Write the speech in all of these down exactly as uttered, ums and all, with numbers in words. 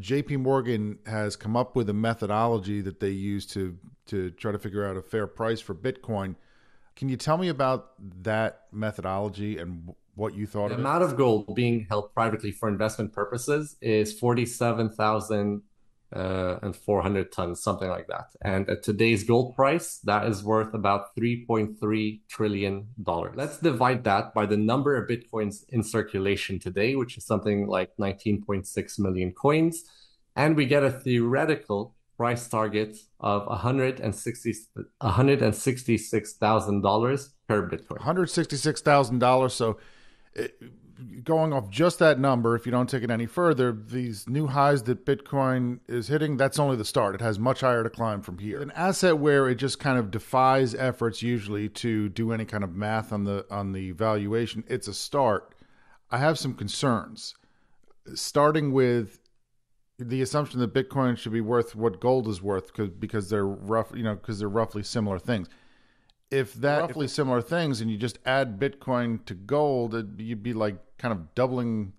J P. Morgan has come up with a methodology that they use to to try to figure out a fair price for Bitcoin. Can you tell me about that methodology and what you thought of it? The amount of gold being held privately for investment purposes is forty-seven thousand Uh, and four hundred tons, something like that. And at today's gold price, that is worth about three point three trillion dollars. Let's divide that by the number of Bitcoins in circulation today, which is something like nineteen point six million coins. And we get a theoretical price target of one hundred sixty-six thousand dollars per Bitcoin. one hundred sixty-six thousand dollars. So it, going off just that number, if you don't take it any further, these new highs that Bitcoin is hitting, that's only the start. It has much higher to climb from here. An asset where it just kind of defies efforts usually to do any kind of math on the on the valuation, it's a start. I have some concerns, starting with the assumption that Bitcoin should be worth what gold is worth because because they're rough, you know, because they're roughly similar things. If that roughly similar things, and you just add Bitcoin to gold, it'd, you'd be like kind of doubling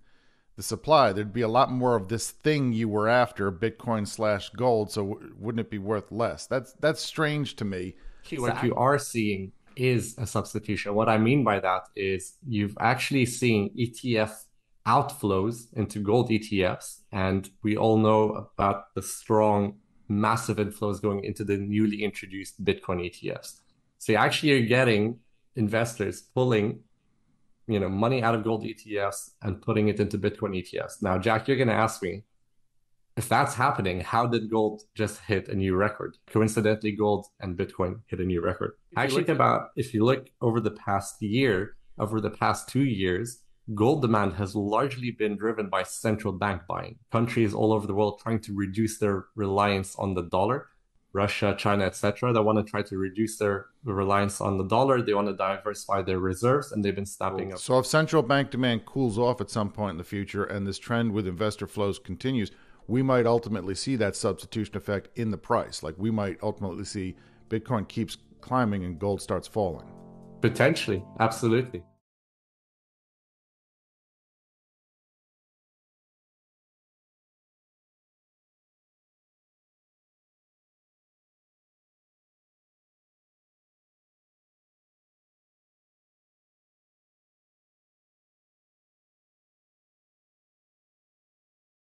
the supply. There'd be a lot more of this thing you were after, Bitcoin slash gold. So w- wouldn't it be worth less? That's that's strange to me. What you are seeing is a substitution. What I mean by that is you've actually seen E T F outflows into gold E T Fs, and we all know about the strong, massive inflows going into the newly introduced Bitcoin E T Fs. So actually you're getting investors pulling, you know, money out of gold E T Fs and putting it into Bitcoin E T Fs. Now, Jack, you're going to ask me, if that's happening, how did gold just hit a new record? Coincidentally, gold and Bitcoin hit a new record. Actually, about if you look over the past year, over the past two years, gold demand has largely been driven by central bank buying. Countries all over the world trying to reduce their reliance on the dollar. Russia, China, et cetera, they want to try to reduce their reliance on the dollar. They want to diversify their reserves, and they've been snapping up. So if central bank demand cools off at some point in the future and this trend with investor flows continues, we might ultimately see that substitution effect in the price. Like we might ultimately see Bitcoin keeps climbing and gold starts falling. Potentially, absolutely.